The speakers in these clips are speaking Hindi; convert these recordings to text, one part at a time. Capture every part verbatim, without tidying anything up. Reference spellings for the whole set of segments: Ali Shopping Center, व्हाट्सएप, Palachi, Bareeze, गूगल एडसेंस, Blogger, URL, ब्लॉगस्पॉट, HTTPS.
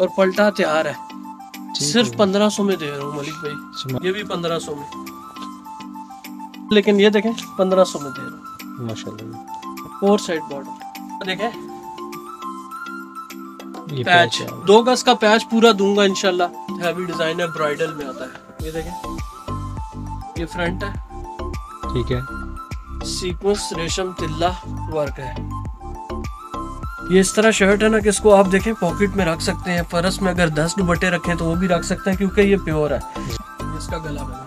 और पलटा तैयार है, सिर्फ पंद्रह सौ में दे रहा हूँ मलिक भाई, ये भी पंद्रह सौ में, लेकिन ये देखें पंद्रह सौ में दे रहा हूँ माशाल्लाह। फोर साइड बॉर्डर देखें, ये पैच दो गज का पैच पूरा दूंगा इंशाल्लाह, हैवी डिजाइन है, ब्राइडल में आता है। ये देखें ये फ्रंट है, ठीक है, सीक्वेंस रेशम तिल्ला वर्क है। ये इस तरह शर्ट है ना कि इसको आप देखें पॉकेट में रख सकते हैं, पर्स में अगर दस दुपट्टे रखें तो वो भी रख सकते हैं क्योंकि ये प्योर है। इसका गला बना,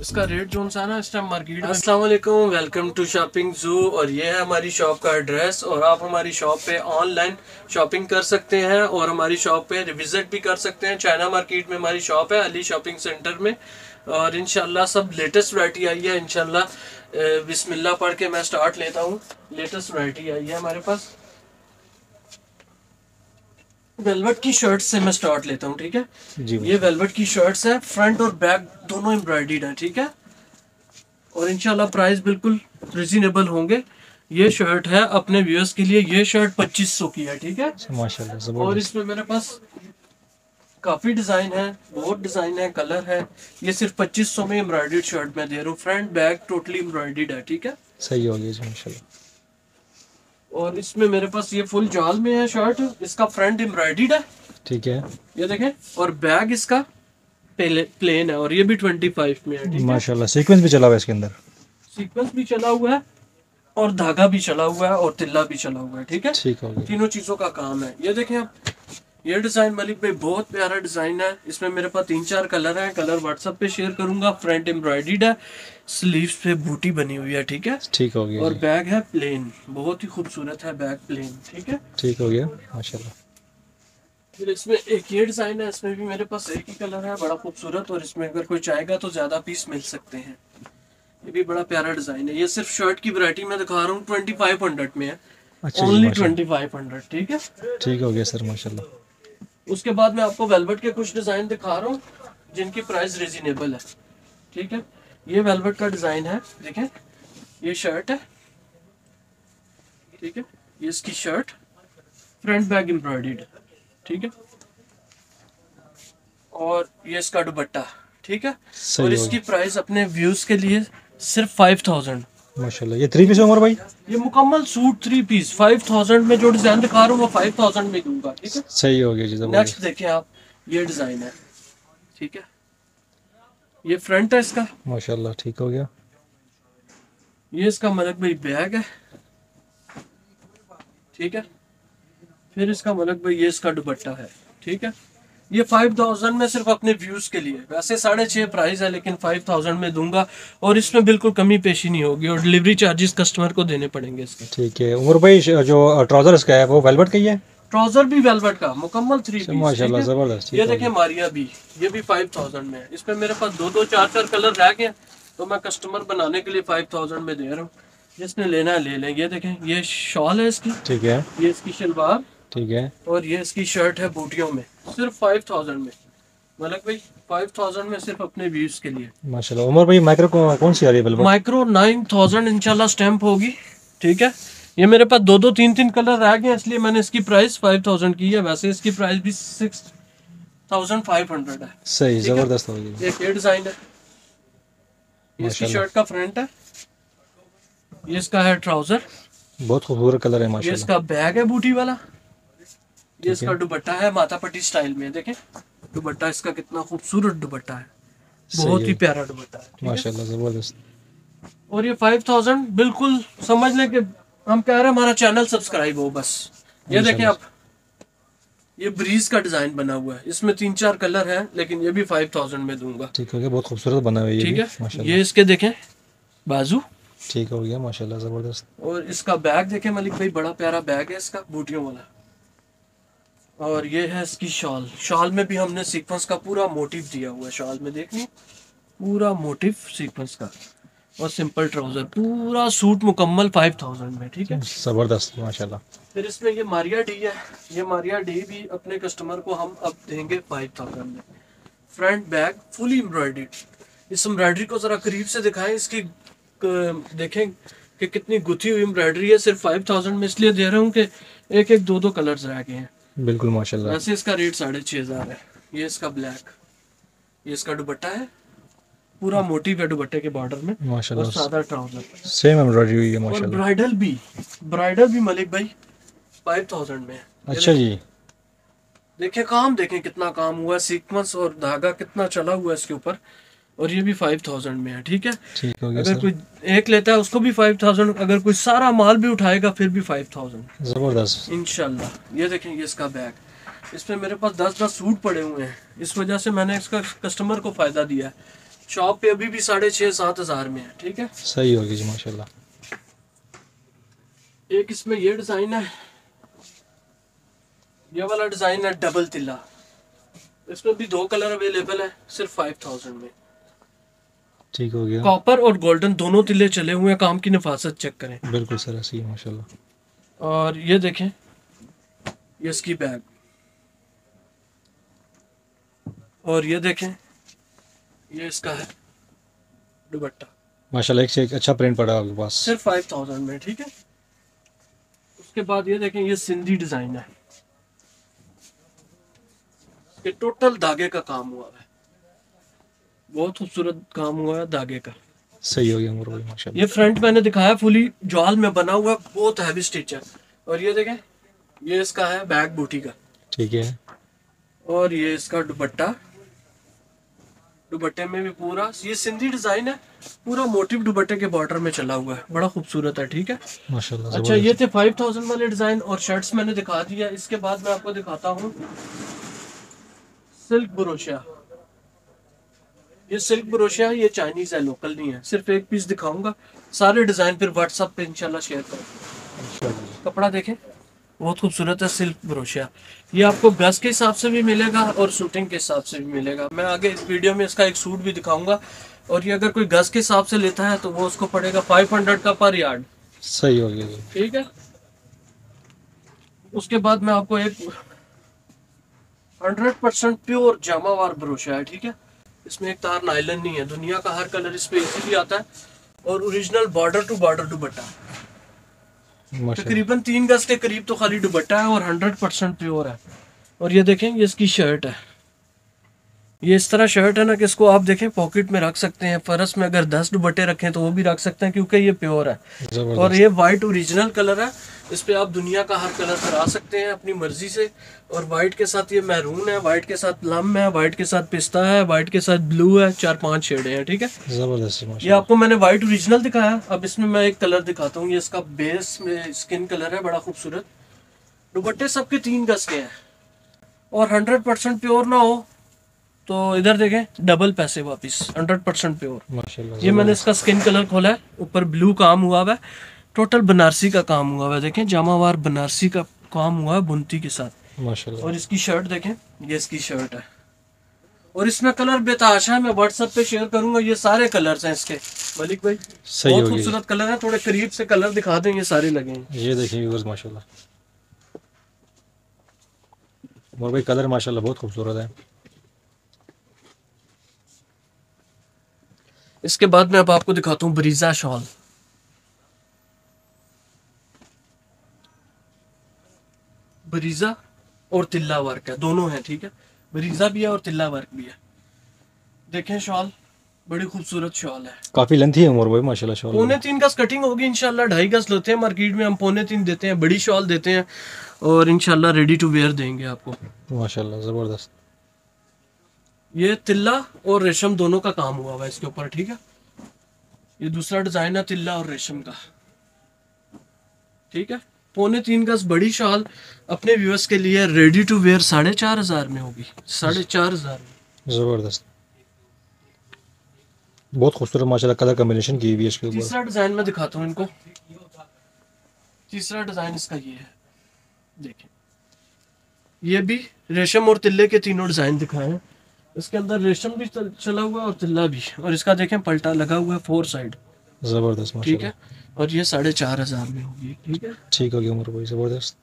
इसका रेट जोन सा ना इस टाइम मार्केट। अस्सलाम वालेकुम, वेलकम टू शॉपिंग जू, और ये है हमारी शॉप का एड्रेस। और आप हमारी शॉप पे ऑनलाइन शॉपिंग कर सकते हैं और हमारी शॉप पे विजिट भी कर सकते हैं। चाइना मार्केट में हमारी शॉप है, अली शॉपिंग सेंटर में, और इंशाल्लाह सब लेटेस्ट वैरायटी आई है। इंशाल्लाह बिस्मिल्लाह पढ़ के मैं स्टार्ट लेता हूँ। लेटेस्ट वैरायटी आई है हमारे पास, वेलवेट की शर्ट से मैं स्टार्ट लेता हूँ, ठीक है जी। ये वेलवेट की शर्ट्स है, फ्रंट और बैक दोनों एम्ब्रॉयडर्ड है, ठीक है, और इंशाल्लाह प्राइस बिल्कुल रिजनेबल होंगे। ये शर्ट है अपने व्यूअर्स के लिए, ये शर्ट पच्चीस सौ की है, ठीक है माशाल्लाह। और इसमें मेरे पास काफी डिजाइन है, बहुत डिजाइन है, कलर है। ये सिर्फ पच्चीस सौ में एम्ब्रॉयडर्ड शर्ट में दे रहा हूँ, फ्रंट बैक टोटली एम्ब्रॉयडर्ड है, ठीक है, सही हो गया माशाल्लाह। और इसमें मेरे पास ये फुल जाल में है शर्ट, इसका फ्रंट एम्ब्रॉयडर्ड है, ठीक है, ये देखें, और बैग इसका प्लेन है, और ये भी ट्वेंटी फाइव में है माशाल्लाह। सीक्वेंस भी चला हुआ है इसके अंदर, सीक्वेंस भी चला हुआ है और धागा भी चला हुआ है और तिल्ला भी चला हुआ है, ठीक है, ठीक हो गया, तीनों चीजों का काम है। ये देखें आप, ये डिज़ाइन मलिक भाई बहुत प्यारा डिज़ाइन है। इसमें मेरे पास तीन चार कलर हैं, कलर व्हाट्सएप पे शेयर करूंगा। फ्रंट एम्ब्रॉयडर्ड है, स्लीव्स पे बूटी बनी हुई है, ठीक है, ठीक हो गया। और बैग है प्लेन, बहुत ही खूबसूरत है बैग प्लेन, ठीक है, ठीक हो गया माशाल्लाह। फिर इसमें एक ये डिज़ाइन है, इसमें भी मेरे पास एक ही कलर है, बड़ा खूबसूरत, और इसमें अगर कोई चाहेगा तो ज्यादा पीस मिल सकते हैं। ये भी बड़ा प्यारा डिज़ाइन है। ये सिर्फ शर्ट की वैरायटी में दिखा रहा हूँ, ट्वेंटी फाइव हंड्रेड में है, ओनली ट्वेंटी फाइव हंड्रेड, ठीक है, ठीक हो गया सर माशाल्लाह। उसके बाद मैं आपको वेलवेट के कुछ डिजाइन दिखा रहा हूँ जिनकी प्राइस रिजनेबल है, ठीक है। ये वेलवेट का डिजाइन है, देखें ये शर्ट है, ठीक है, ये इसकी शर्ट फ्रंट बैग एम्ब्रॉयडर्ड, ठीक है, और ये इसका दुपट्टा, ठीक है, और इसकी प्राइस अपने व्यूज के लिए सिर्फ फाइव थाउजेंड माशाल्लाह। ये थ्री पीस उमर भाई, ये मुकम्मल suit three piece five thousand में, जो डिजाइन दिखा रहा हूँ वो फाइव थाउजेंड में दूंगा, ठीक है, सही हो गया जी। नेक्स्ट देखें आप, ये डिजाइन है, ठीक है, ये फ्रंट है इसका माशाल्लाह, ठीक हो गया। ये इसका मलक भाई बैग है, ठीक है, फिर इसका मलक भाई ये इसका दुपट्टा है, ठीक है। ये फाइव थाउजेंड में सिर्फ अपने व्यूज के लिए, वैसे साढ़े छः प्राइस है लेकिन फाइव थाउजेंड में दूंगा, और इसमें बिल्कुल कमी पेशी नहीं होगी, और डिलीवरी चार्जेस कस्टमर को देने पड़ेंगे इसके, ठीक है। उमर भाई जो ट्राउजर इसका है वो वेलवेट का ही है, ट्राउजर भी वेलवेट का, मुकम्मल थ्री पीस माशाल्लाह जबरदस्त। ये देखें मारिया भी, ये भी फाइव थाउजेंड में है। इसमें मेरे पास दो दो चार चार कलर रह गए, तो मैं कस्टमर बनाने के लिए फाइव थाउजेंड में दे रहा हूँ, जिसने लेना है ले लें। ये देखें ये शॉल है इसकी, ठीक है, ये इसकी शलवार, ठीक है, और ये इसकी शर्ट है बूटियों में, सिर्फ फाइव थाउजेंड में मलक भाई, फाइव थाउजेंड में सिर्फ अपने व्यूज के लिए माशाल्लाह। उमर भाई माइक्रो कौन सी आ रही है? माइक्रो नाइन थाउजेंड इंशाल्लाह स्टैम्प होगी, ठीक है। ये मेरे पास दो दो तीन तीन कलर रह गए, इसलिए मैंने इसकी प्राइस फाइव थाउजेंड की है, वैसे इसकी प्राइस भी सिक्स थाउजेंड फाइव हंड्रेड है, सही जबरदस्त होगी। एक ये डिजाइन है, इसकी शर्ट का फ्रंट है, ये इसका है ट्राउजर, बहुत खूबसूरत कलर है माशाल्लाह। इसका बैग है बूटी वाला, ये इसका दुपट्टा है माता पट्टी स्टाइल में, देखें दुपट्टा इसका कितना खूबसूरत दुपट्टा है, बहुत ही प्यारा दुपट्टा है माशाल्लाह जबरदस्त। और ये फाइव थाउजेंड बिल्कुल समझ लें कि हम कह रहे हैं हमारा चैनल सब्सक्राइब हो बस। ये देखें आप, ये ब्रीज का डिजाइन बना हुआ है, इसमें तीन चार कलर है, लेकिन ये भी फाइव थाउजेंड में दूंगा, ठीक हो गया, बहुत खूबसूरत बना हुआ है, ठीक है। ये इसके देखें बाजू, ठीक हो गया माशाल्लाह जबरदस्त। और इसका बैग देखें मलिक भाई, बड़ा प्यारा बैग है इसका बूटियों वाला, और ये है इसकी शॉल, शॉल में भी हमने सीक्वेंस का पूरा मोटिफ दिया हुआ है, शॉल में देख लें पूरा मोटिफ सीक्वेंस का, और सिंपल ट्राउजर, पूरा सूट मुकम्मल फाइव थाउजेंड में, ठीक है जबरदस्त माशाल्लाह। फिर इसमें ये मारिया डी है, ये मारिया डी भी अपने कस्टमर को हम अब देंगे फाइव थाउजेंड में, फ्रंट बैक फुली एम्ब्रॉयडर्ड। इस एम्ब्रॉयडरी को जरा करीब से दिखाएं, इसकी देखें कि कितनी गुथी हुई एम्ब्रॉयडरी है। सिर्फ फाइव थाउजेंड में इसलिए दे रहा हूँ कि एक एक दो दो कलर्स रह गए हैं। बिल्कुल माशाल्लाह। वैसे इसका रेट साढ़े छः हज़ार है। ये इसका ब्लैक, ये इसका दुपट्टा है, पूरा मोटी पे दुपट्टे के बॉर्डर में माशाल्लाह, और सादा ट्राउजर, सेम एम्ब्रॉयडरी हुई है माशाल्लाह। और ब्राइडल भी, ब्राइडल भी मलिक भाई फाइव थाउजेंड में है। अच्छा जी, देखें काम, देखें कितना काम हुआ, सीक्वेंस और धागा कितना चला हुआ है इसके ऊपर। और ये भी फाइव थाउजेंड में है। ठीक है, ठीक हो गया। अगर कोई एक लेता है उसको भी फाइव थाउजेंड, अगर कोई सारा माल भी उठाएगा फिर भी फाइव थाउजेंड। जबरदस्त इंशाल्लाह। ये देखें, ये इसका बैग, इसमें मेरे पास दस दस सूट पड़े हुए हैं, इस वजह से मैंने इसका कस्टमर को फायदा दिया है। शॉप पे अभी भी साढ़े छः सात हजार में है। ठीक है, सही होगी जी माशाल्लाह। एक इसमें ये डिजाइन है, ये वाला डिजाइन है डबल तिल्ला, इसमें भी दो कलर अवेलेबल है सिर्फ फाइव थाउजेंड में। ठीक हो गया। कॉपर और गोल्डन दोनों तिल्ले चले हुए हैं, काम की नफासत चेक करें। बिल्कुल सर ऐसी माशाल्लाह। और ये देखें, ये इसकी बैग, और ये देखें ये इसका है दुपट्टा माशाल्लाह। एक से एक अच्छा प्रिंट पड़ा आपके पास सिर्फ फाइव थाउजेंड में। ठीक है, उसके बाद ये देखें, ये सिंधी डिजाइन है, ये टोटल धागे का काम हुआ है, बहुत खूबसूरत काम हुआ है धागे का। सही हो गया माशाल्लाह। ये फ्रंट मैंने दिखाया फुली ज्वाल में बना हुआ, बहुत हैवी स्टिच है। और ये देखें, ये इसका है बैक बूटी का। ठीक है। और ये इसका दुपट्टा, दुपट्टे में भी पूरा ये सिंधी डिजाइन है, पूरा मोटिव दुपट्टे के बॉर्डर में चला हुआ है, बड़ा खूबसूरत है। ठीक है माशाल्लाह। अच्छा, ये थे फाइव थाउजेंड वाले डिजाइन और शर्ट्स मैंने दिखा दिया। इसके बाद मैं आपको दिखाता हूँ सिल्क ब्रोशिया। ये सिल्क ब्रोशिया ये चाइनीज है, लोकल नहीं है। सिर्फ एक पीस दिखाऊंगा, सारे डिजाइन फिर व्हाट्सएप पे इंशाल्लाह शेयर करूंगा। कपड़ा देखें बहुत खूबसूरत है सिल्क ब्रोशिया। ये आपको गज के हिसाब से भी मिलेगा और शूटिंग के हिसाब से भी मिलेगा। मैं आगे इस वीडियो में इसका एक सूट भी दिखाऊंगा। और ये अगर कोई गज के हिसाब से लेता है तो वो उसको पड़ेगा फाइव हंड्रेड का पर यार्ड। सही हो गया। ठीक है, उसके बाद मैं आपको एक हंड्रेड परसेंट प्योर जामावार ब्रोशिया है। ठीक है, इसमें एक तार नायलन नहीं है, दुनिया का हर कलर इस पे इजीली आता है। और original border to border dupatta, तकरीबन तीन गज के करीब तो खाली दुपट्टा है और हंड्रेड परसेंट प्योर है। और ये देखें, ये इसकी शर्ट है, ये इस तरह शर्ट है ना कि इसको आप देखें पॉकेट में रख सकते हैं, फरस में अगर दस दुपट्टे रखें तो वो भी रख सकते हैं क्योंकि ये प्योर है। और ये वाइट ओरिजिनल कलर है, इस पे आप दुनिया का हर कलर करा सकते हैं अपनी मर्जी से। और वाइट के साथ ये मैरून है, वाइट के साथ प्लम है, वाइट के साथ पिस्ता है, वाइट के साथ ब्लू है, चार पांच शेड हैं। ठीक है, जबरदस्त। ये आपको मैंने वाइट ओरिजिनल दिखाया, अब इसमें मैं एक कलर दिखाता हूँ। ये इसका बेस में स्किन कलर है, बड़ा खूबसूरत। दुपट्टे सबके तीन गज के हैं और हंड्रेड परसेंट प्योर ना हो तो इधर देखें डबल पैसे वापस, हंड्रेड परसेंट प्योर माशाल्लाह। ये मैंने इसका स्किन कलर खोला है, ऊपर ब्लू काम हुआ है, टोटल बनारसी का काम हुआ है। देखें जामावार बनारसी का काम हुआ है बुनती के साथ माशाल्लाह। और इसकी शर्ट देखें, ये इसकी शर्ट है और इसमें कलर बेताशा है, मैं व्हाट्सएप पे शेयर करूंगा। ये सारे कलर्स हैं इसके मलिक भाई, बहुत खूबसूरत कलर है। थोड़े करीब से कलर दिखा दें, ये सारे लगे हैं। ये देखिए माशाल्लाह, और भाई कलर माशाल्लाह बहुत खूबसूरत है। इसके बाद मैं अब आपको दिखाता हूँ बरीजा शॉल। बरीजा और तिल्ला वर्क है, दोनों है। ठीक है, बरीजा भी है और तिल्ला वर्क भी है। देखें शॉल, बड़ी खूबसूरत शॉल है, काफी लंथी है उमर भाई माशाल्लाह। शॉल पौने तीन गज कटिंग होगी इंशाल्लाह, ढाई गज लेते हैं मार्केट में, हम पौने तीन देते हैं, बड़ी शॉल देते हैं और इंशाल्लाह रेडी टू वेयर देंगे आपको माशाल्लाह। जबरदस्त। ये तिल्ला और रेशम दोनों का काम हुआ हुआ है इसके ऊपर। ठीक है, ये दूसरा डिजाइन है तिल्ला और रेशम का। ठीक है, पौने तीन गज बड़ी शॉल अपने व्यूअर्स के लिए रेडी टू वेयर साढ़े चार हजार में होगी, साढ़े चार हजार में। जबरदस्त, बहुत खूबसूरत माशाल्लाह कलर कॉम्बिनेशन की हुई है इसके ऊपर। तीसरा डिजाइन मैं दिखाता हूँ इनको, तीसरा डिजाइन इसका ये है। देखिए, ये भी रेशम और तिल्ले के तीनों डिजाइन दिखाए हैं, इसके अंदर रेशम भी चला हुआ और तिल्ला भी। और इसका देखें पलटा लगा हुआ है फोर साइड, जबरदस्त। ठीक है, और ये साढ़े चार हजार में होगी। ठीक है, ठीक हो गया उमर भाई, जबरदस्त।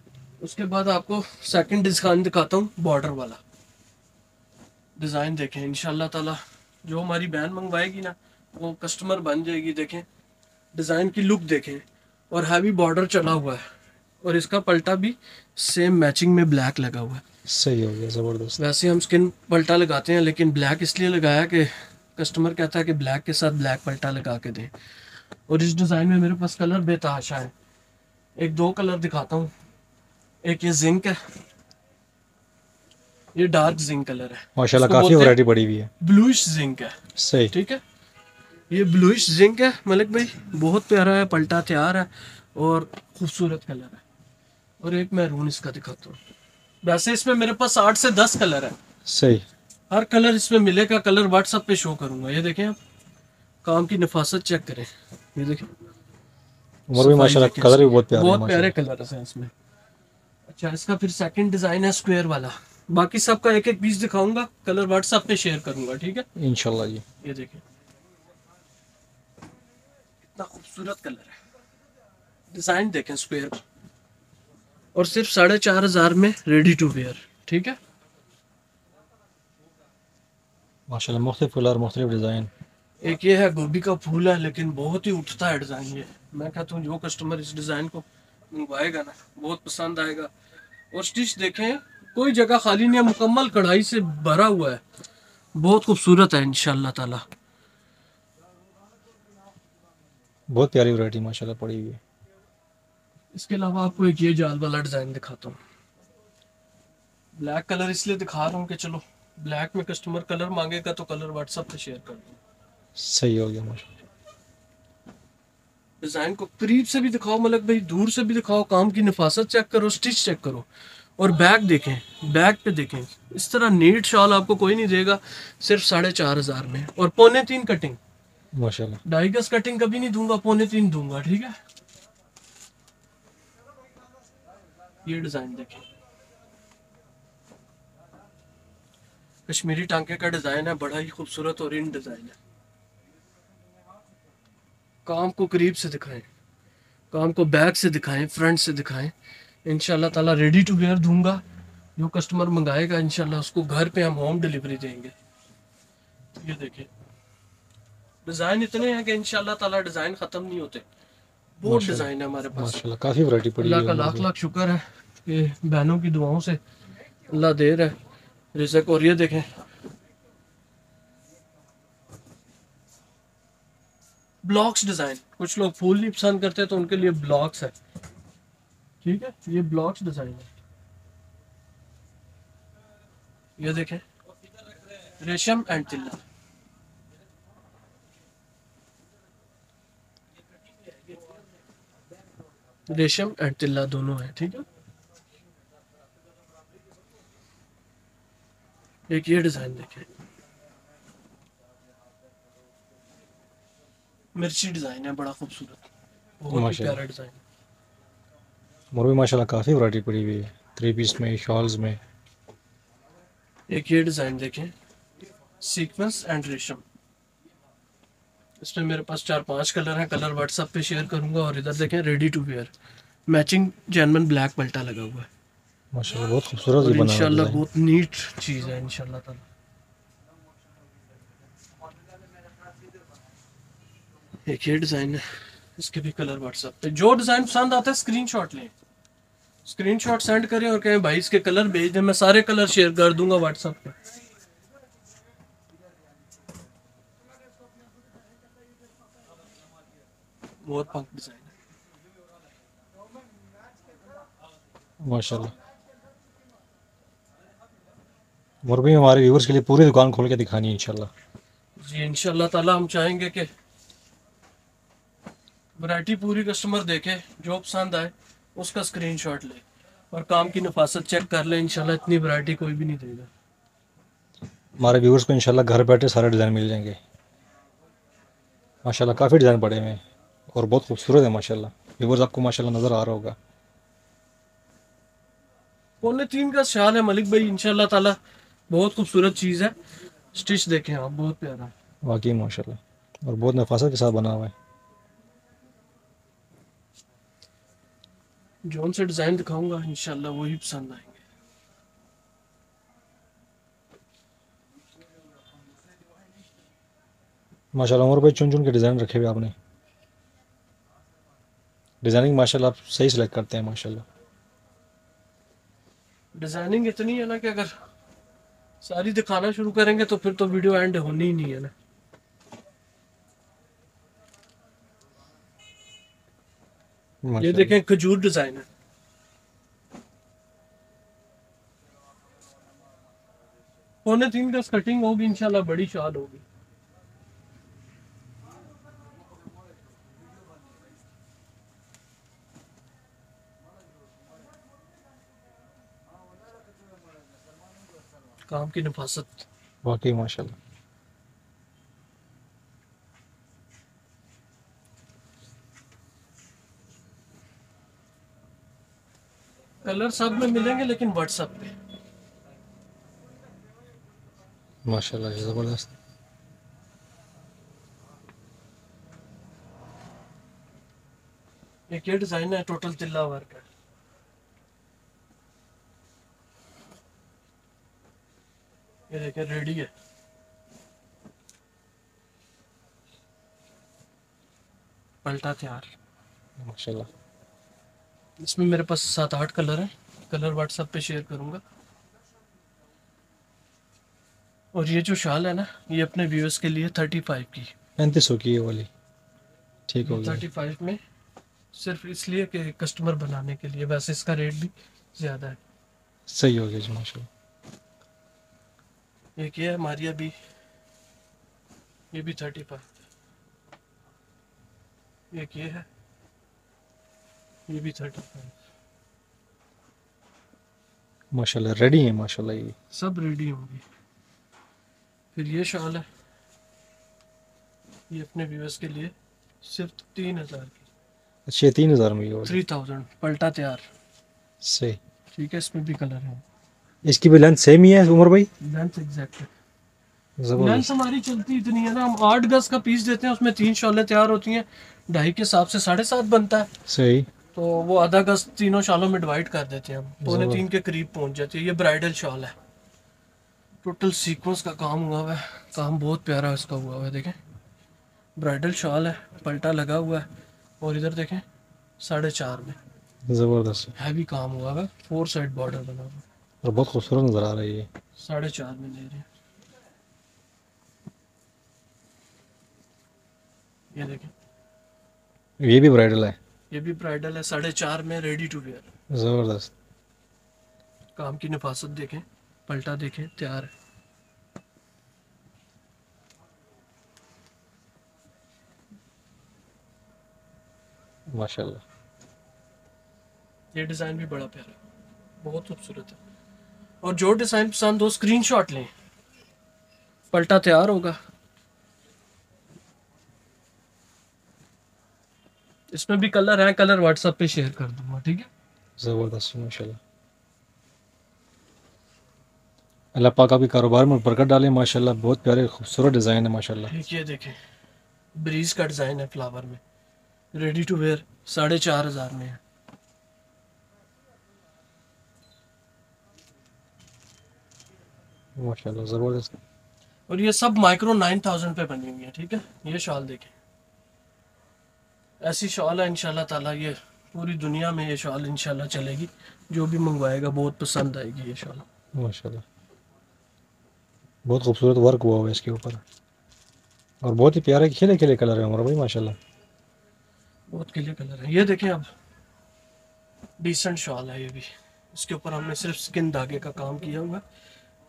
उसके बाद आपको सेकंड डिजाइन दिखाता हूँ, बॉर्डर वाला डिजाइन। देखें इंशाल्लाह ताला जो हमारी बहन मंगवाएगी ना वो कस्टमर बन जाएगी। देखें डिज़ाइन की लुक देखें। और हैवी बॉर्डर चला हुआ है और इसका पलटा भी सेम मैचिंग में ब्लैक लगा हुआ है। सही हो गया, ज़बरदस्त। वैसे हम स्किन पलटा लगाते हैं लेकिन ब्लैक इसलिए लगाया कि कस्टमर कहता है कि ब्लैक के साथ ब्लैक पलटा लगा के दें। और इस डिज़ाइन में मेरे पास कलर बेतहाशा है, एक दो कलर दिखाता हूँ। एक ये जिंक है, ये डार्क जिंक कलर है, माशाल्लाह काफी वैरायटी बड़ी हुई है। ब्लूइश जिंक है, सही, ठीक है, ये ब्लूइश जिंक है। मलिक भाई बहुत प्यारा है, पलटा तैयार है और खूबसूरत कलर है। और एक मैरून इसका दिखाता हूँ। वैसे इसमें मेरे पास आठ से दस कलर है, सही, हर कलर इसमें मिलेगा। कलर व्हाट्सएप पे शो करूंगा। ये देखें आप, काम की नफासत चेक करें। ये देखें उमर भी माशाल्लाह कलर भी बहुत प्यारे, बहुत प्यारे कलर हैं इसमें। अच्छा, इसका फिर सेकंड डिजाइन है स्क्वायर वाला। बाकी सबका एक एक पीस दिखाऊंगा, कलर व्हाट्सएप पे शेयर करूंगा, ठीक है, इंशाल्लाह जी। ये देखें कितना खूबसूरत कलर है, डिजाइन देखें स्क्वायर। और सिर्फ साढ़े चार हजार में रेडी टू वेयर, ठीक है। माशाल्लाह मुख्तलिफ कलर, मुख्तलिफ डिजाइन। एक ये है गोभी का फूल है, लेकिन बहुत ही उठता है डिजाइन ये। मैं कहता हूँ जो कस्टमर इस डिजाइन को मंगवाएगा ना बहुत पसंद आएगा। और स्टिच देखें, कोई जगह खाली नहीं है, मुकम्मल कढ़ाई से भरा हुआ है, बहुत खूबसूरत है इंशाल्लाह ताला। बहुत प्यारी वैरायटी माशाल्लाह पड़ी हुई है। इसके अलावा आपको एक ये जाल वाला डिजाइन दिखाता हूँ। ब्लैक कलर इसलिए दिखा रहा हूँ कि चलो ब्लैक में कस्टमर कलर मांगेगा तो कलर व्हाट्सएप पे शेयर कर दूँ। सही हो गया माशाल्लाह। डिजाइन को करीब से भी दिखाओ मलक भाई, दूर से भी दिखाओ, काम की नफासत चेक करो, स्टिच चेक करो। और बैग देखें, बैग पे देखें, इस तरह नीट शॉल आपको कोई नहीं देगा, सिर्फ साढ़े चार हजार में। और पौने तीन कटिंग माशाल्लाह, ढाई गज कटिंग कभी नहीं दूंगा, पौने तीन दूंगा, ठीक है। ये डिजाइन देखें, कश्मीरी टांके का डिजाइन है, बड़ा ही खूबसूरत और इन डिजाइन है। काम को करीब से दिखाएं, काम को बैक से दिखाएं, फ्रंट से दिखाएं। इंशाल्लाह ताला रेडी टू वेयर दूंगा, जो कस्टमर मंगाएगा इंशाल्लाह उसको घर पे हम होम डिलीवरी देंगे। ये देखें डिज़ाइन इतने हैं कि इंशाल्लाह ताला डिज़ाइन ख़त्म नहीं होते, बहुत डिज़ाइन है हमारे पास काफ़ी वैरायटी पड़ी है। अल्लाह का लाख लाख शुक्र है कि बहनों की दुआओं से अल्लाह दे रहा है रिज़्क। और ये देखें ब्लॉक्स डिजाइन, कुछ लोग फूल नहीं पसंद करते तो उनके लिए ब्लॉक्स है, ठीक है, ये ब्लॉक्स डिजाइन है। ये देखें रेशम एंड तिल्ला, रेशम एंड तिल्ला दोनों है, ठीक है। एक ये डिजाइन देखें, मिर्ची डिजाइन है, बड़ा खूबसूरत, बहुत प्यारा डिजाइन। मोर भी माशाल्लाह काफी वैरायटी पड़ी हुई है, थ्री पीस में, शॉल्स में। एक ये डिजाइन देखें सीक्वेंस एंड रेशम, इसमें मेरे पास चार पांच कलर हैं, कलर व्हाट्सएप पे शेयर करूंगा। और इधर देखें ready to wear, matching genuine black पलटा लगा हुआ है, माशाल्लाह बहुत खूबसूरत बना है, इंशाल्लाह बहुत नीट चीज है इंशाल्लाह ताला। एक ये डिज़ाइन है, इसके भी कलर व्हाट्सएप पे, जो डिज़ाइन पसंद आता है स्क्रीनशॉट लें, स्क्रीनशॉट सेंड करें और कहें भाई इसके कलर भेज दें, मैं सारे कलर शेयर कर दूंगा व्हाट्सएप पे। बहुत पंक डिज़ाइन है माशाल्लाह। मुर्गी हमारे व्यूअर्स के लिए पूरी दुकान खोल के दिखानी है इंशाल्लाह जी। इंशाल्लाह ताला हम चाहेंगे कि वैरायटी पूरी कस्टमर देखे, जो पसंद आए उसका स्क्रीनशॉट ले और काम की नफासत चेक कर ले। इंशाल्लाह इतनी वैरायटी कोई भी नहीं देगा। हमारे व्यूअर्स को इंशाल्लाह घर बैठे सारे डिज़ाइन मिल जाएंगे। माशाल्लाह काफ़ी डिज़ाइन पड़े हुए हैं और बहुत खूबसूरत है माशाल्लाह। व्यूअर्स आपको माशाल्लाह नज़र आ रहा होगा। पौने तीन का शाल है मलिक भाई, इंशाल्लाह ताला बहुत खूबसूरत चीज़ है। स्टिच देखें आप, बहुत प्यारा है वाकई माशाल्लाह और बहुत नफासत के साथ बना हुआ है। जोन से डिजाइन दिखाऊंगा इंशाल्लाह वही पसंद आएंगे। माशाल्लाह और भाई चुन चुन के डिजाइन रखे हुए आपने। डिज़ाइनिंग माशाल्लाह आप सही सेलेक्ट करते हैं माशाल्लाह। डिज़ाइनिंग इतनी है ना कि अगर सारी दिखाना शुरू करेंगे तो फिर तो वीडियो एंड होनी ही नहीं है ना। ये देखें खजूर डिजाइन है, पौने तीन गज कटिंग होगी इंशाल्लाह, बड़ी शाल होगी। काम की नफासत वाकई माशाल्लाह। कलर सब में मिलेंगे लेकिन व्हाट्सएप पे माशाल्लाह जबरदस्त। ये डिजाइन है टोटल तिल्ला वर्क है। ये देखिए रेडी है। पलटा तैयार माशाल्लाह। इसमें मेरे पास सात आठ कलर है, कलर व्हाट्सएप पे शेयर करूंगा। और ये जो शाल है ना ये अपने व्यूअर्स के लिए थर्टी फाइव की पैंतीस सौ की ये वाली ठीक होगी थर्टी फाइव में, सिर्फ इसलिए कि कस्टमर बनाने के लिए। वैसे इसका रेट भी ज्यादा है। सही हो गया जी माशाल्लाह। ये क्या है हमारी अभी ये भी थर्टी फाइव ये क्या है ये भी थर्टी फाइव माशाल्लाह रेडी है माशाल्लाह। ये सब रेडी होंगे। फिर ये शाल है ये अपने व्यूअर्स के लिए सिर्फ तीन हजार की। अच्छा तीन हजार में थ्री थाउजेंड पलटा तैयार सही ठीक है। इसमें भी कलर है। इसकी भी लेंथ सेम ही है उमर भाई? लेंथ एग्जैक्ट है। लेंथ हमारी चलती इतनी है ना, हम आठ गज का पीस देते हैं, उसमें तीन शॉलें तैयार होती हैं। ढाई के हिसाब से साढ़े सात बनता है सही, तो वो आधा गज तीनों शालों में डिवाइड कर देते हैं हम, पौने तीन के करीब पहुंच जाती है। ये ब्राइडल शॉल है। टोटल सीक्वेंस का काम हुआ हुआ है, काम बहुत प्यारा इसका हुआ हुआ है। देखें ब्राइडल शॉल है, पलटा लगा हुआ है। और इधर देखें साढ़े चार में जबरदस्त हैवी काम हुआ हुआ है, फोर साइड बॉर्डर बना हुआ है और बहुत खूबसूरत नजर आ रही है। साढ़े चार में ले रहे हैं। ये देखें ये भी ब्राइडल है, ये भी ब्राइडल है साढ़े चार में रेडी टू वेयर जबरदस्त। काम की नफासत देखें, पलटा देखें तैयार है। माशाल्लाह ये डिजाइन भी बड़ा प्यारा बहुत खूबसूरत है। और जो डिजाइन पसंद हो स्क्रीनशॉट लें। पलटा तैयार होगा। इसमें भी कलर है, कलर व्हाट्सएप पे शेयर कर दूंगा ठीक है। जबरदस्त माशाल्लाह। अल्लाह पाक आपके कारोबार में बरकत डाले माशाल्लाह। बहुत प्यारे खूबसूरत डिजाइन है माशाल्लाह। ये देखें ब्रीज का डिजाइन है फ्लावर में, रेडी टू वेयर साढ़े चार हजार में है। माशाल्लाह जबरदस्त। और ये सब माइक्रो नाइन थाउजेंड पे बनी हुई है ठीक है। ये शॉल देखें, ऐसी शॉल है इंशाल्लाह ताला ये पूरी दुनिया में ये शॉल इंशाल्लाह चलेगी। जो भी मंगवाएगा बहुत पसंद आएगी ये शॉल माशाल्लाह। बहुत खूबसूरत वर्क हुआ हुआ है इसके ऊपर और बहुत ही प्यारे खिले खिले कलर है हमारा भाई माशाल्लाह। बहुत खिले कलर है। ये देखें अब डिसेंट शॉल है ये भी, इसके ऊपर हमने सिर्फ स्किन धागे का काम किया हुआ।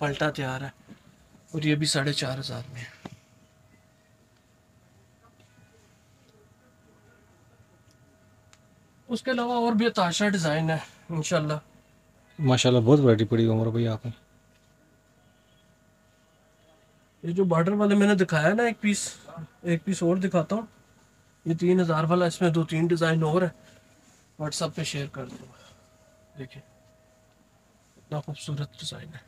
पलटा तैयार है और ये भी साढ़े चार हजार में है। उसके अलावा और भी ताशा डिजाइन है इंशाल्लाह माशाल्लाह। बहुत वैरायटी पड़ी उमर भाई आपने। ये जो बॉर्डर वाले मैंने दिखाया ना एक पीस, एक पीस और दिखाता हूँ। ये तीन हजार वाला, इसमें दो तीन डिजाइन और है, व्हाट्सएप पे शेयर कर दूंगा। देखिए इतना खूबसूरत डिजाइन है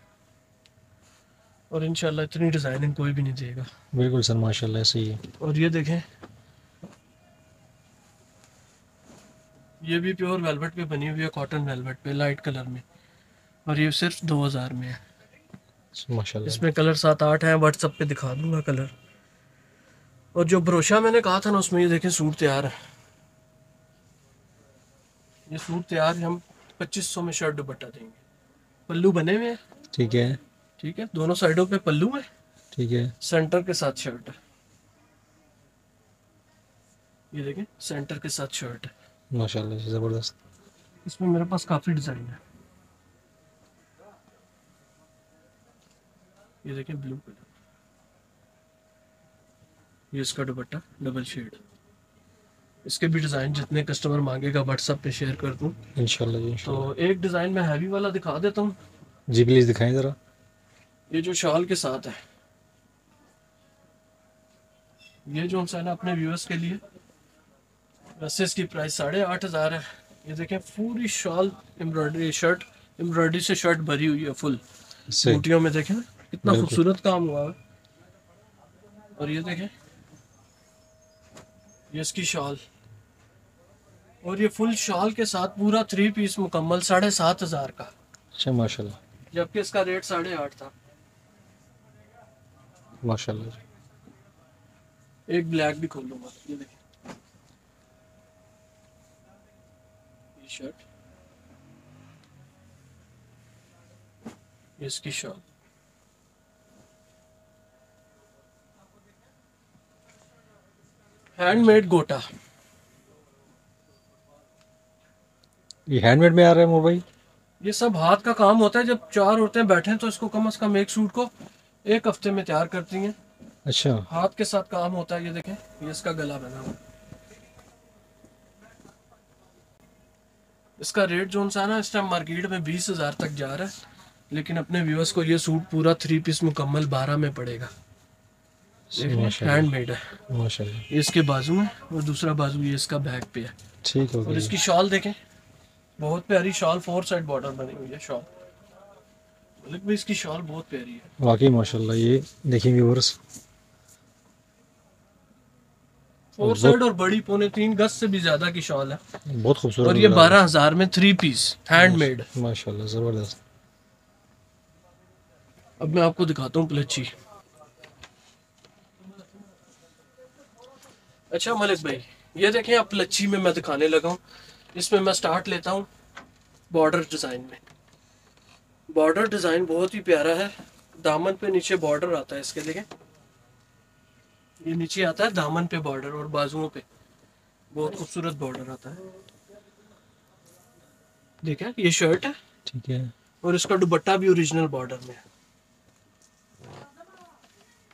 और इंशाल्लाह इतनी डिजाइनिंग कोई भी नहीं देगा। बिल्कुल सर माशाल्लाह ऐसे ही है। और ये देखें ये भी प्योर वेलवेट पे बनी हुई है, कॉटन वेलवेट पे लाइट कलर में। और ये सिर्फ दो हज़ार में है माशाल्लाह। इसमें कलर सात आठ हैं, व्हाट्सएप पे दिखा दूंगा कलर। और जो ब्रोशा मैंने कहा था ना उसमें ये देखें सूट तैयार है। ये सूट तैयार है, हम पच्चीस सौ में शर्ट दुपट्टा देंगे। पल्लू बने हुए हैं, ठीक है ठीक है, दोनों साइडों पे पल्लू है, ठीक है, सेंटर के साथ शर्ट है, ये देखें सेंटर के साथ शर्ट है, माशाल्लाह जबरदस्त। इसमें मेरे पास काफी डिजाइन है, ये देखें ब्लू कलर, ये इसका दुपट्टा डबल शेड। इसके भी डिजाइन जितने कस्टमर मांगेगा व्हाट्सएप पे शेयर कर दूं इंशाल्लाह। तो एक डिजाइन मैं हैवी वाला दिखा देता हूं जी, प्लीज दिखाएं जरा। ये जो शॉल के साथ है, ये जो हमसे ना अपने व्यूअर्स के लिए, वैसे इसकी प्राइस साढ़े आठ हजार है। ये देखें पूरी शॉल एम्ब्रॉयडरी, शर्ट एम्ब्रॉयडरी से शर्ट भरी हुई है फुल, बूटियों में देखें कितना खूबसूरत काम हुआ है। और ये देखें ये इसकी शॉल, और ये फुल शॉल के साथ पूरा थ्री पीस मुकम्मल साढ़े सात हजार का। अच्छा माशाल्लाह, जबकि इसका रेट साढ़े आठ था। माशाल्लाह, एक ब्लैक भी खोल लूंगा। ये देखें ये शर्ट, ये इसकी शॉल, हैंडमेड गोटा, ये हैंडमेड में आ रहा है मोबाइल। ये सब हाथ का काम होता है। जब चार औरतें बैठे हैं तो इसको कम से कम एक सूट को एक हफ्ते में तैयार करती हैं। अच्छा, हाथ के साथ काम होता है। ये देखें ये इसका गला बना हुआ, इसका रेट जो है ना इस टाइम मार्केट में बीस हजार तक जा रहा है, लेकिन अपने व्यूअर्स को ये सूट पूरा थ्री पीस मुकम्मल बारह में पड़ेगा। हैंडमेड है माशाल्लाह। ये इसके बाजू है और दूसरा बाजू ये इसका बैक पे है, ठीक हो गया। और इसकी शॉल देखें, बहुत प्यारी शॉल, फोर साइड बॉर्डर बनी हुई है शॉल। लुक भी इसकी शॉल बहुत प्यारी है वाकई माशाल्लाह। ये देखिए व्यूअर्स, फोर साइड और बड़ी पौने तीन गज से भी ज्यादा की शॉल है, बहुत खूबसूरत। और ये बारह हजार में थ्री पीस हैंडमेड माशाल्लाह जबरदस्त। अब मैं आपको दिखाता हूँ पलाची। अच्छा मलिक भाई, ये देखें आप पलाची में मैं दिखाने लगा हूँ। इसमें मैं स्टार्ट लेता हूँ बॉर्डर डिज़ाइन में। बॉर्डर डिज़ाइन बहुत ही प्यारा है, दामन पे नीचे बॉर्डर आता है इसके, देखें ये नीचे आता है दामन पे बॉर्डर, और बाजुओं पे बहुत खूबसूरत बॉर्डर आता है। ठीक है, ये शर्ट है, ठीक है, और इसका दुपट्टा भी ओरिजिनल बॉर्डर में है,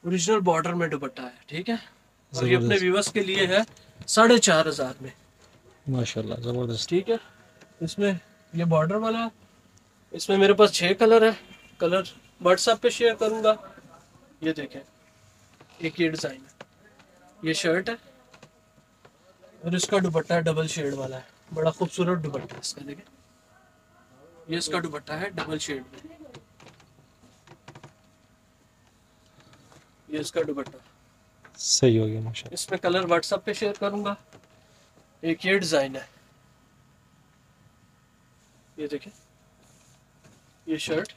ओरिजिनल बॉर्डर में दुपट्टा है, ठीक है। और ये अपने व्यूअर्स के लिए है साढ़े चार हजार में माशाल्लाह जबरदस्त, ठीक है। इसमें ये बॉर्डर वाला, इसमें मेरे पास छह कलर है, कलर व्हाट्सएप पे शेयर करूंगा। ये देखें एक ये डिजाइन है, ये शर्ट है और इसका दुपट्टा डबल शेड वाला है, बड़ा खूबसूरत दुपट्टा है इसका, देखें ये इसका दुपट्टा है डबल शेड में, ये इसका दुपट्टा सही हो गया माशाल्लाह। इसमें कलर व्हाट्सएप पे शेयर करूंगा। एक ये डिजाइन है, ये देखें ये शर्ट,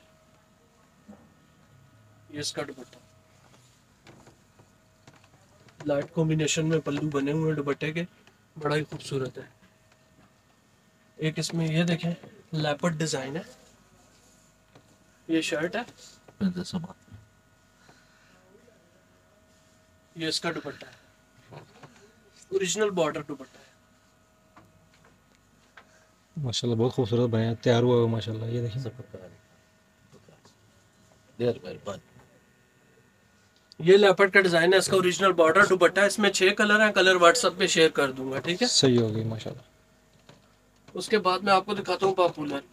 ये इसका दुपट्टा, लाइट कॉम्बिनेशन में पल्लू बने हुए हैं दुपट्टे के, बड़ा ही खूबसूरत है। एक इसमें ये देखें लेपर्ड डिजाइन है, ये शर्ट है, ये इसका दुपट्टा है, ओरिजिनल बॉर्डर दुपट्टा है माशाल्लाह, बहुत खूबसूरत बनाया तैयार हुआ है माशाल्लाह। ये देखिए सब पता है देर भाई बाद, ये लेपर्ड का डिजाइन है, इसका ओरिजिनल बॉर्डर दुपट्टा है। इसमें छह कलर हैं, कलर व्हाट्सएप पे शेयर कर दूंगा, ठीक है सही हो गई माशाल्लाह। उसके बाद मैं आपको दिखाता हूँ पॉपुलर,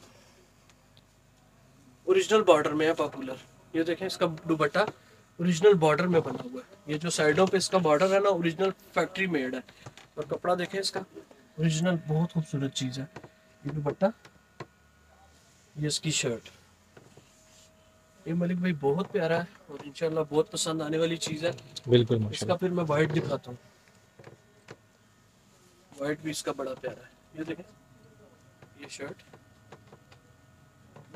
ओरिजिनल बॉर्डर में है पॉपुलर। ये देखें इसका दुपट्टा ओरिजिनल बॉर्डर में बना हुआ है, ये जो साइडों पे इसका बॉर्डर है ना ओरिजिनल फैक्ट्री मेड है, और कपड़ा देखें इसका ओरिजिनल, बहुत खूबसूरत चीज है। ये दुपट्टा, ये इसकी शर्ट, ये मलिक भाई बहुत प्यारा है और इंशाल्लाह बहुत पसंद आने वाली चीज है बिल्कुल। इसका फिर मैं व्हाइट दिखाता हूँ, व्हाइट भी इसका बड़ा प्यारा है। ये देखें ये शर्ट,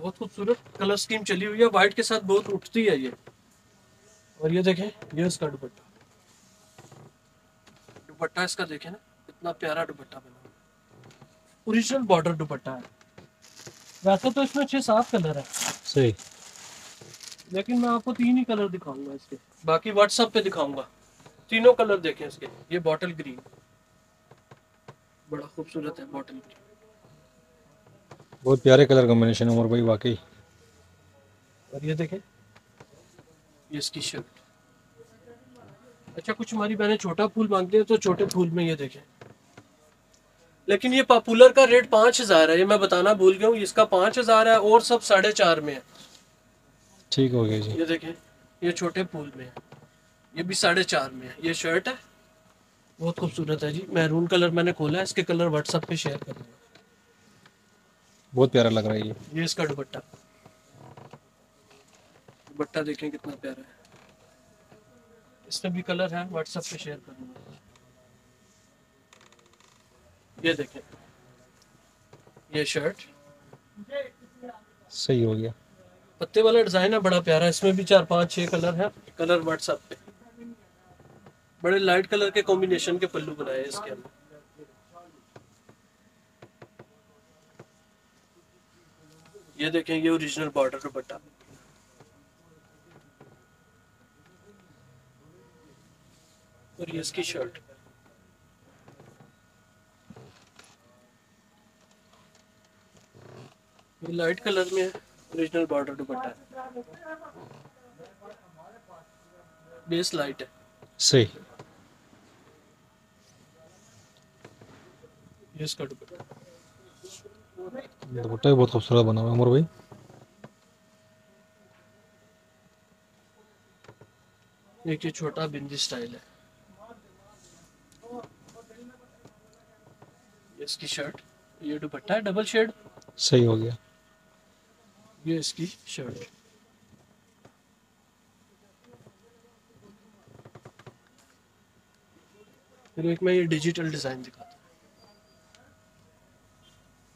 बहुत खूबसूरत कलर स्कीम चली हुई है, व्हाइट के साथ बहुत उठती है ये। और ये देखें ये इसका दुपट्टा, दुपट्टा इसका देखें ना कितना प्यारा दुपट्टा बना, ओरिजिनल बॉर्डर दुपट्टा है। वैसे तो इसमें छह सात कलर है सही, लेकिन मैं आपको तीन ही कलर दिखाऊंगा इसके, बाकी व्हाट्सएप पे दिखाऊंगा। तीनों कलर देखें इसके। ये बॉटल ग्रीन बड़ा खूबसूरत है, बॉटल ग्रीन बहुत प्यारे कलर कॉम्बिनेशन है उमर भाई वाकई। और ये देखें ये इसकी शर्ट। अच्छा कुछ हमारी बहनें छोटा फूल मांगती है तो छोटे फूल में ये देखें। लेकिन ये पॉपुलर का रेट पाँच हजार है, ये मैं बताना भूल गया हूँ, इसका पाँच हजार है और सब साढ़े चार में है। ठीक हो गया जी। ये देखें ये छोटे फूल में है, ये भी साढ़े चार में है। ये शर्ट है बहुत खूबसूरत है जी, मैरून कलर मैंने खोला है, इसके कलर व्हाट्सएप पे शेयर करूंगा। बहुत प्यारा लग रहा है ये। ये इसका दुपट्टा, दुपट्टा देखें कितना प्यारा है, इसमें भी कलर है, व्हाट्सएप पे शेयर करूंगा। ये देखें ये शर्ट सही हो गया, पत्ते वाला डिजाइन है बड़ा प्यारा, इसमें भी चार पांच छह कलर है, कलर व्हाट्सएप पे। बड़े लाइट कलर के कॉम्बिनेशन के पल्लू बनाए इसके अंदर। ये देखें ये ओरिजिनल बॉर्डर दुपट्टा। और ये इसकी शर्ट, ये लाइट कलर में है, ओरिजिनल बॉर्डर दुपट्टा है, बेस लाइट है सही। ये इसका दुपट्टा, दुपट्टा बहुत खूबसूरत बना हुआ है उमर भाई। एक ये छोटा बिंदी स्टाइल है। इसकी शर्ट, ये दुपट्टा है डबल शेड सही हो गया। ये इसकी शर्ट, फिर एक मैं ये डिजिटल डिजाइन दिखाता हूँ।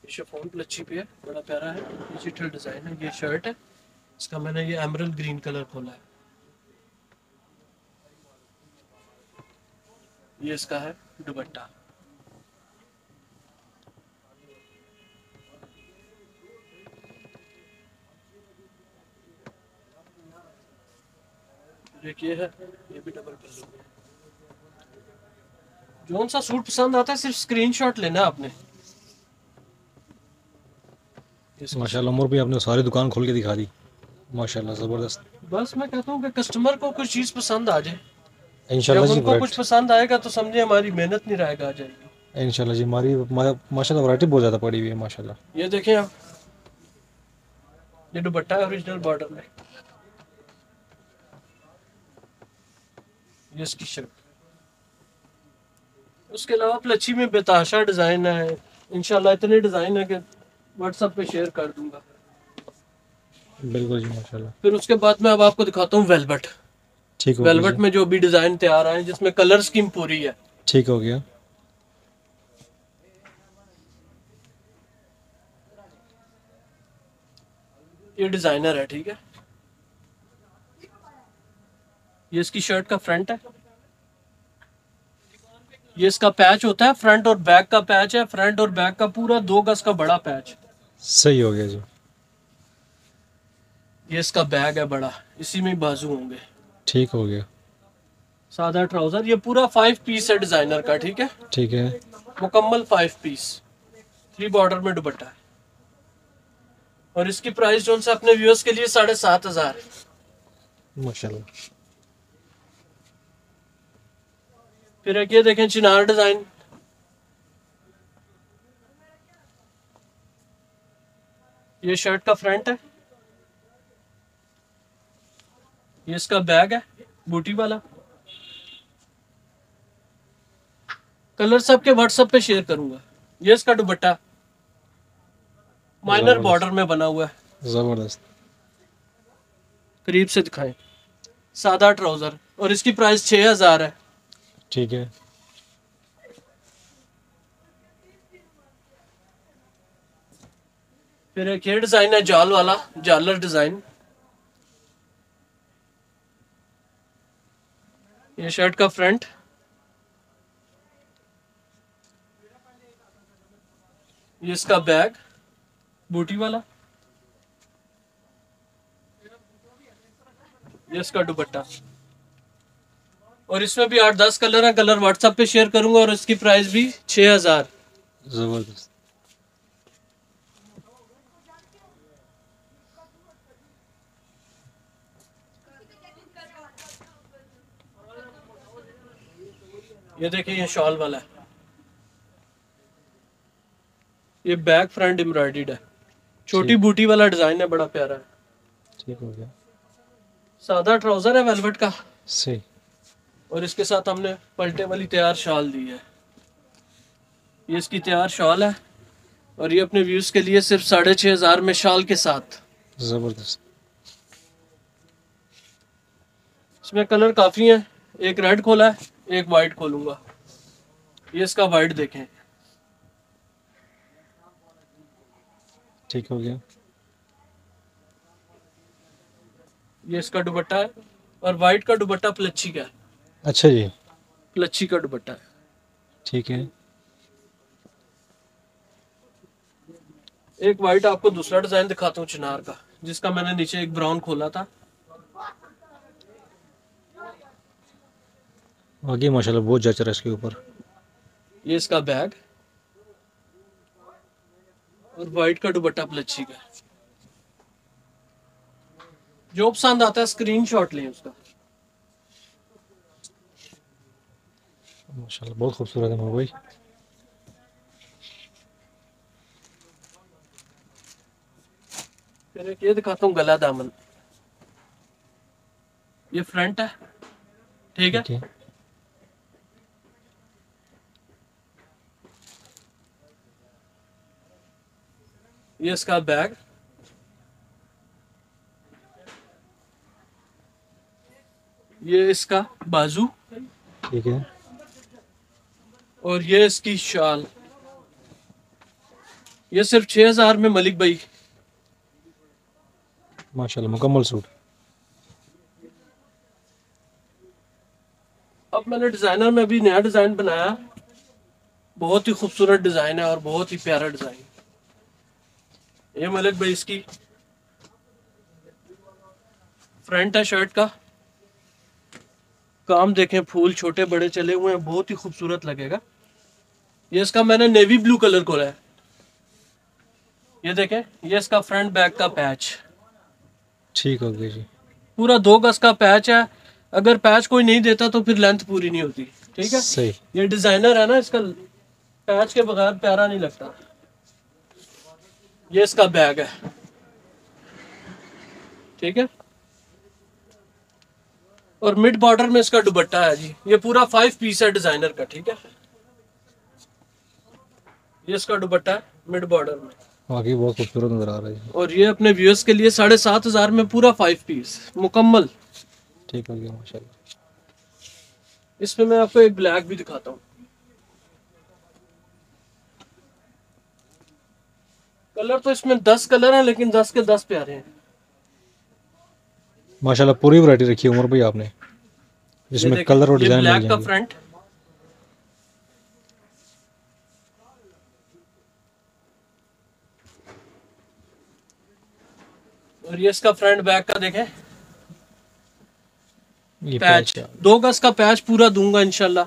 ये शिफॉन पलची पे है, बड़ा प्यारा है, डिजिटल डिजाइन है। ये शर्ट है, इसका मैंने ये एमरल्ड ग्रीन कलर खोला है। ये इसका है दुपट्टा, ये है, ये भी डबल पल्लू है। जोन सा सूट पसंद आता है सिर्फ स्क्रीनशॉट लेना आपने। माशाल्लाह उमर भी आपने सारी दुकान खोल के दिखा दी, माशाल्लाह जबरदस्त। बस मैं कहता हूँ कि कस्टमर को कुछ चीज पसंद आ जाए इंशाल्लाह जी, उनको कुछ पसंद आएगा तो समझे हमारी मेहनत नहीं रहेगा, आ जाएगी इंशाल्लाह जी। हमारी माशाल्लाह वैरायटी बहुत ज्यादा पड़ी हुई है माशाल्लाह। ये देखें आप, ये दुपट्टा है ओरिजिनल बॉर्डर में। ये इसकी शर्ट, उसके अलावा पलची में बेताशा डिजाइन है, इंशाल्लाह इतने डिजाइन है कि व्हाट्सएप पे शेयर कर दूंगा। बिल्कुल जी माशाल्लाह। फिर उसके बाद मैं अब आपको दिखाता हूँ वेलवेट। ठीक हो, वेलवेट में जो भी डिजाइन तैयार आए जिसमें कलर स्कीम पूरी है। ठीक हो गया। ये डिजाइनर है ठीक है। ये इसकी शर्ट का फ्रंट है, ये इसका पैच होता है, फ्रंट और बैक का पैच है, फ्रंट और बैक का पूरा दो गज का बड़ा पैच सही हो गया जी। ये इसका बैग है बड़ा, इसी में बाजू होंगे। ठीक हो गया। सादा ट्राउजर, ये पूरा फाइव पीस है डिजाइनर का ठीक है। ठीक है, मुकम्मल फाइव पीस, थ्री बॉर्डर में दुपट्टा है। और इसकी प्राइस जो है अपने व्यूअर्स के लिए साढ़े सात हजार माशाल्लाह। फिर ये देखें चिनार डिजाइन, ये शर्ट का फ्रंट है, ये इसका बैग है बूटी वाला। कलर सब के व्हाट्सएप पे शेयर करूंगा। ये इसका दुपट्टा माइनर बॉर्डर में बना हुआ है, जबरदस्त, करीब से दिखाएं। सादा ट्राउजर और इसकी प्राइस छह हजार है। ठीक है। फिर एक ये डिजाइन है जाल वाला, जालर डिजाइन। ये शर्ट का फ्रंट, ये इसका बैग बूटी वाला, ये इसका दुपट्टा, और इसमें भी आठ दस कलर है। कलर व्हाट्सएप पे शेयर करूंगा और इसकी प्राइस भी छह हजार जबरदस्त। ये देखिए ये शॉल वाला है, ये बैक फ्रंट एम्ब्रॉयडर्ड है, छोटी बूटी वाला डिजाइन है, बड़ा प्यारा है। ठीक हो गया। सादा ट्राउजर है वेलवेट का सही, और इसके साथ हमने पलटे वाली तैयार शॉल दी है। ये इसकी तैयार शॉल है और ये अपने व्यूज के लिए सिर्फ साढ़े छह हजार में शॉल के साथ। जबरदस्त। इसमें कलर काफी है, एक रेड खोला है, एक वाइट खोलूंगा। ये इसका वाइट देखें। ठीक हो गया। ये इसका दुपट्टा है और वाइट का दुपट्टा पलची का है। अच्छा जी, पलची का दुपट्टा है। ठीक है। एक वाइट आपको दूसरा डिजाइन दिखाता हूँ चिनार का, जिसका मैंने नीचे एक ब्राउन खोला था। आगे माशाल्लाह बहुत जच रहा है इसके ऊपर। ये इसका बैग और वाइट का दुपट्टा पलची का। जो पसंद आता है स्क्रीनशॉट लें उसका। माशाल्लाह बहुत खूबसूरत है भाई। फिर ये दिखाता हूँ गला दामन। ये फ्रंट है, ठीक है okay. ये इसका बैग ये इसका बाजू, ठीक है, और ये इसकी शाल। ये सिर्फ छह हजार में मलिक भाई। माशाल्लाह मुकम्मल सूट। अब मैंने डिजाइनर में भी नया डिजाइन बनाया, बहुत ही खूबसूरत डिजाइन है और बहुत ही प्यारा डिजाइन। ये मलिक भाई इसकी फ्रंट है शर्ट का, काम देखें, फूल छोटे बड़े चले हुए हैं, बहुत ही खूबसूरत लगेगा। ये इसका मैंने नेवी ब्लू कलर खोला है, ये देखें। ये इसका फ्रंट बैक का पैच। ठीक हो गया जी। पूरा दो गज का पैच है, अगर पैच कोई नहीं देता तो फिर लेंथ पूरी नहीं होती। ठीक है सही। ये डिजाइनर है ना, इसका पैच के बगैर प्यारा नहीं लगता। ये इसका बैग है, ठीक है, और मिड बॉर्डर में इसका दुपट्टा है जी। ये पूरा फाइव पीस है डिजाइनर का, ठीक है। ये इसका दुपट्टा है मिड बॉर्डर में, वाकई बहुत खूबसूरत नजर आ रहा है। और ये अपने व्यूअर्स के लिए साढ़े सात हजार में पूरा फाइव पीस मुकम्मल। ठीक हो गया माशाल्लाह। इसमें मैं आपको एक ब्लैक भी दिखाता हूँ। कलर तो इसमें दस कलर हैं, लेकिन दस के दस प्यारे हैं माशाल्लाह। पूरी वैरायटी रखी है उमर भाई आपने, जिसमें कलर और डिजाइन मिल जाएंगे। फ्रंट और ये इसका फ्रंट बैक का देखें, ये पैच दो गज का पैच पूरा दूंगा इंशाल्लाह,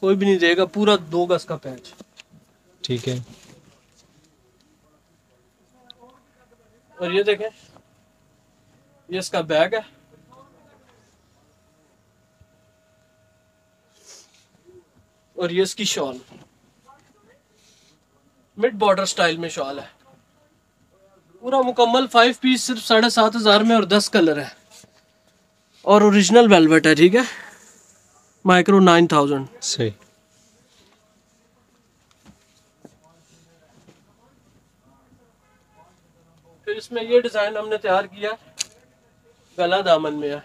कोई भी नहीं देगा, पूरा दो गज का पैच। ठीक है। और ये देखें, ये इसका बैग है, और ये इसकी शॉल, मिड बॉर्डर स्टाइल में शॉल है। पूरा मुकम्मल फाइव पीस सिर्फ साढ़े सात हजार में, और दस कलर है, और ओरिजिनल वेलवेट है, ठीक है, माइक्रो नाइन थाउजेंड सही। इसमें ये डिजाइन हमने तैयार किया, गला दामन में है,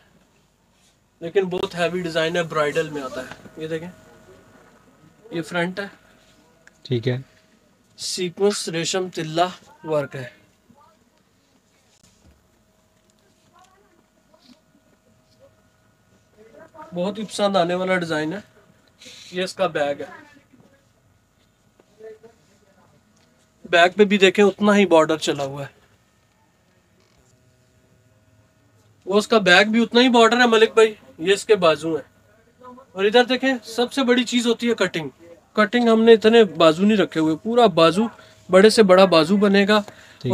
लेकिन बहुत हैवी डिजाइन है, ब्राइडल में आता है। ये देखें, ये फ्रंट है, ठीक है, सीक्वेंस रेशम तिल्ला वर्क है। बहुत ही पसंद आने वाला डिजाइन है। ये इसका बैग है, बैक पे भी देखें उतना ही बॉर्डर चला हुआ है, वो उसका बैक भी उतना ही बॉर्डर है मलिक भाई, ये इसके बाजू है। और इधर देखें सबसे बड़ी चीज होती है कटिंग। कटिंग हमने इतने बाजू नहीं रखे हुए, पूरा बाजू बड़े से बड़ा बाजू बनेगा।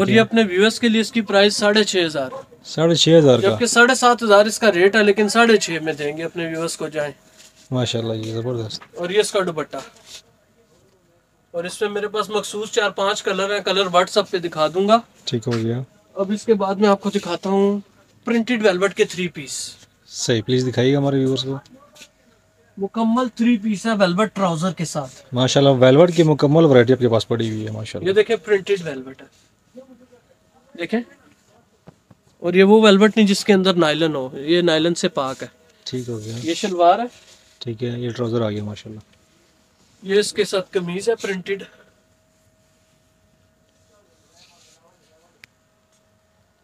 और ये अपने व्यूअर्स के लिए इसकी प्राइस साढ़े छह हजार साढ़े छह हजार जबकि साढ़े सात हजार इसका रेट है, लेकिन साढ़े छह में देंगे अपने व्यूअर्स को जाए। माशाल्लाह ये जबरदस्त। और ये इसका दुपट्टा, और इसमें मेरे पास मखसूस चार पांच कलर हैं, कलर व्हाट्सएप पे दिखा दूंगा। ठीक हो गया। अब इसके बाद मैं आपको दिखाता हूँ प्रिंटेड वेलवेट के थ्री पीस। सही प्लीज दिखाइएगा हमारे व्यूअर्स को। मुकम्मल थ्री पीस है वेलवेट ट्राउजर के साथ। माशाल्लाह वेलवेट की मुकम्मल वैरायटी आपके पास पड़ी हुई है। माशाल्लाह ये देखें प्रिंटेड वेलवेट है, देखें। और ये वो वेलवेट नहीं जिसके अंदर नायलन हो, ये नायलन से पाक है। ठीक हो गया। ये शलवार है, ठीक है। ये ट्राउजर आ गया माशाल्लाह। ये इसके साथ कमीज है प्रिंटेड।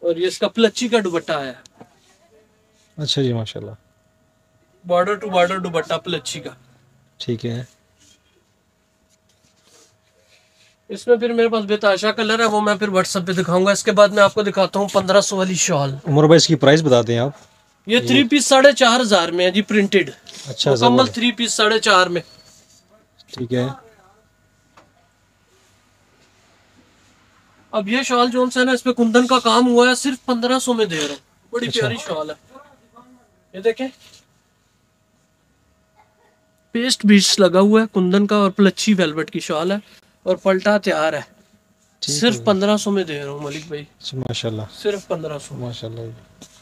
और ये इसका पलाची का दुपट्टा है। अच्छा जी माशाल्लाह, बॉर्डर टू बॉर्डर दुपट्टा पलाची का। ठीक है। इसमें फिर मेरे पास बेताशा कलर है, वो मैं फिर व्हाट्सएप पे दिखाऊंगा। इसके बाद मैं आपको दिखाता हूँ पंद्रह सौ वाली शॉल। उमर भाई इसकी प्राइस बताते हैं आप। ये थ्री पीस साढ़े चार हजार में है जी, प्रिंटेड। अच्छा, मुकम्मल थ्री पीस साढ़े चार में। ठीक है। अब ये शॉल जो है ना, इस पे कुंदन का काम हुआ है, सिर्फ पंद्रह सौ में दे रहा हूँ। बड़ी अच्छा। प्यारी शॉल है, ये देखें पेस्ट बीट्स लगा हुआ है कुंदन का, और पलाची वेलवेट की शॉल है और पलटा तैयार है। सिर्फ पंद्रह सौ में दे रहा हूँ मलिक भाई। माशाल्लाह सिर्फ पंद्रह सौ। माशाल्लाह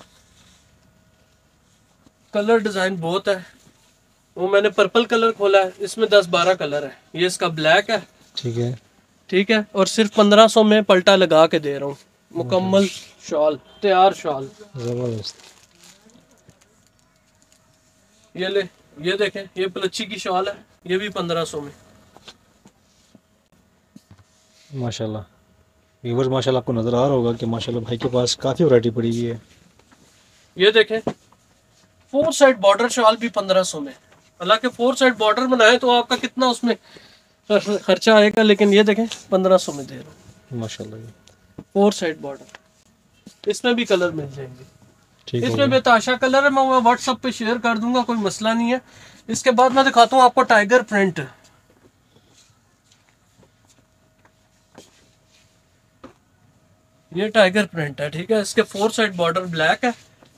कलर डिजाइन बहुत है, वो मैंने पर्पल कलर खोला है, इसमें दस बारह कलर है। ये इसका ब्लैक है। ठीक है, ठीक है। और सिर्फ पंद्रह सौ में पलटा लगा के दे रहा हूँ, मुकम्मल शॉल, तैयार शॉल। ये ले, ये देखें, ये पलाची की शॉल है, ये भी पंद्रह सौ में। माशाल्लाह व्यूअर्स, माशाल्लाह आपको नजर आ रहा होगा कि माशाल्लाह भाई के पास काफी वैरायटी पड़ी हुई है। ये देखें फोर साइड बॉर्डर शॉल भी पंद्रह सौ में। हालांकि फोर साइड बॉर्डर बनाए तो आपका कितना उसमें खर्चा आएगा, लेकिन ये देखें पंद्रह सौ में दे रहा हूँ। माशाल्लाह फोर साइड बॉर्डर, इसमें भी कलर मिल जाएंगे। इसमें बेताशा कलर है, मैं व्हाट्सएप पे शेयर कर दूंगा, कोई मसला नहीं है। इसके बाद मैं दिखाता हूँ आपको टाइगर प्रिंट। ये टाइगर प्रिंट है, ठीक है। इसके फोर साइड बॉर्डर ब्लैक है,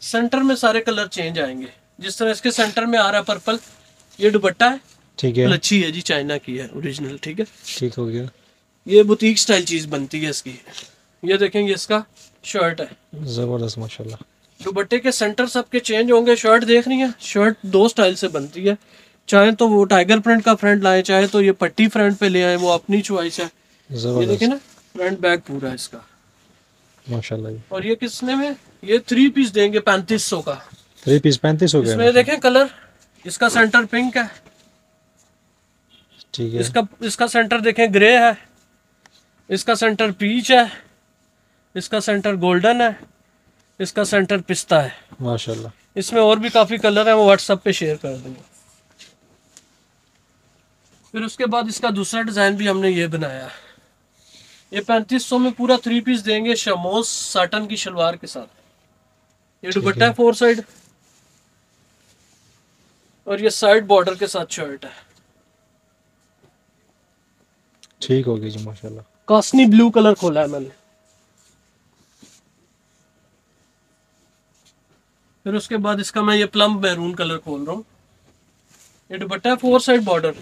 सेंटर में सारे कलर चेंज आएंगे। जिस तरह इसके सेंटर में आ रहा है पर्पल, ये दुपट्टा है। ठीक है। अच्छी है जी, चाइना की है ओरिजिनल। ठीक है, ठीक हो गया। ये बुटीक स्टाइल चीज बनती है इसकी। ये देखेंगे इसका शर्ट है, जबरदस्त माशाल्लाह। दुपट्टे के सेंटर सबके चेंज होंगे। शर्ट देख रही है, शर्ट दो स्टाइल से बनती है, चाहे तो वो टाइगर प्रिंट का फ्रंट लाए, चाहे तो ये पट्टी फ्रंट पे ले आए, वो अपनी चॉइस है। ये देखे ना फ्रंट बैग पूरा इसका माशाल्लाह। और ये किसने में, ये थ्री पीस देंगे पैंतीस सौ का। थ्री पीस पैंतीस सौ। इसमें देखें कलर, इसका सेंटर पिंक है। ठीक है। इसका इसका सेंटर देखें ग्रे है, इसका सेंटर पीच है, इसका सेंटर गोल्डन है, इसका सेंटर पिस्ता है माशाल्लाह। इसमें और भी काफी कलर है, वो व्हाट्सएप पे शेयर कर दूंगा। फिर उसके बाद इसका दूसरा डिजाइन भी हमने ये बनाया। ये पैंतीस सौ में पूरा थ्री पीस देंगे, शमोस साटन की शलवार के साथ। ये दुपट्टा है फोर साइड, और ये साइड बॉर्डर के साथ शर्ट है। ठीक हो गई जी माशाल्लाह। कासनी ब्लू कलर खोला है मैंने। फिर उसके बाद इसका मैं ये प्लम मैरून कलर खोल रहा हूँ। ये दुपट्टा है फोर साइड बॉर्डर,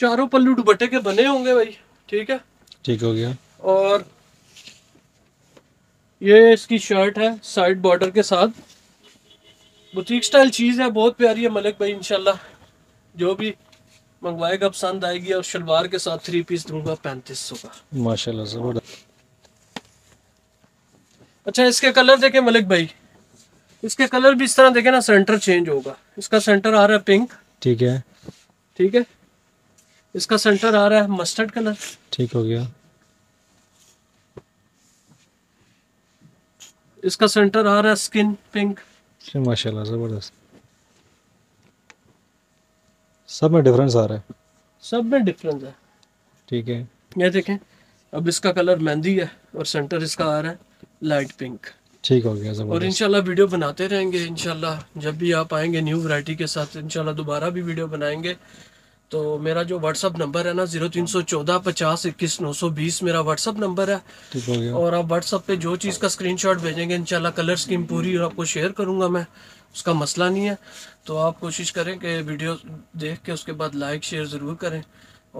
चारों पल्लू दुपट्टे के बने होंगे भाई। ठीक है, ठीक हो गया। और ये इसकी शर्ट है साइड बॉर्डर के साथ, बुटीक स्टाइल चीज है, बहुत प्यारी है मलिक भाई। इंशाल्लाह जो भी मंगवाएगा पसंद आएगी। और शलवार के साथ थ्री पीस दूंगा पैंतीस सौ का माशाल्लाह, जबरदस्त। अच्छा इसके कलर देखें मलिक भाई, इसके कलर भी इस तरह देखें ना, सेंटर चेंज होगा। इसका सेंटर आ रहा है पिंक। ठीक है, ठीक है। इसका सेंटर आ रहा है मस्टर्ड कलर। ठीक हो गया। इसका सेंटर आ रहा है स्किन पिंक माशाल्लाह, जबरदस्त। सब में डिफरेंस आ रहा है, सब में डिफरेंस है। ठीक है। ये देखें अब इसका कलर मेहंदी है और सेंटर इसका आ रहा है लाइट पिंक। ठीक हो गया। और इंशाल्लाह वीडियो बनाते रहेंगे, इंशाल्लाह जब भी आप आएंगे न्यू वैरायटी के साथ इंशाल्लाह दोबारा भी वीडियो बनाएंगे। तो मेरा जो व्हाट्सअप नंबर है ना जीरो तीन सौ चौदह पचास इक्कीस नौ सौ बीस मेरा व्हाट्सअप नंबर है। ठीक हो गया। और आप व्हाट्सअप पे जो चीज़ का स्क्रीनशॉट भेजेंगे इंशाल्लाह कलर स्कीम पूरी आपको शेयर करूँगा मैं, उसका मसला नहीं है। तो आप कोशिश करें कि वीडियो देख के उसके बाद लाइक शेयर ज़रूर करें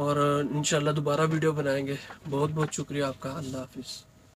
और इंशाल्लाह दोबारा वीडियो बनाएंगे। बहुत बहुत शुक्रिया आपका। अल्लाह हाफिज़।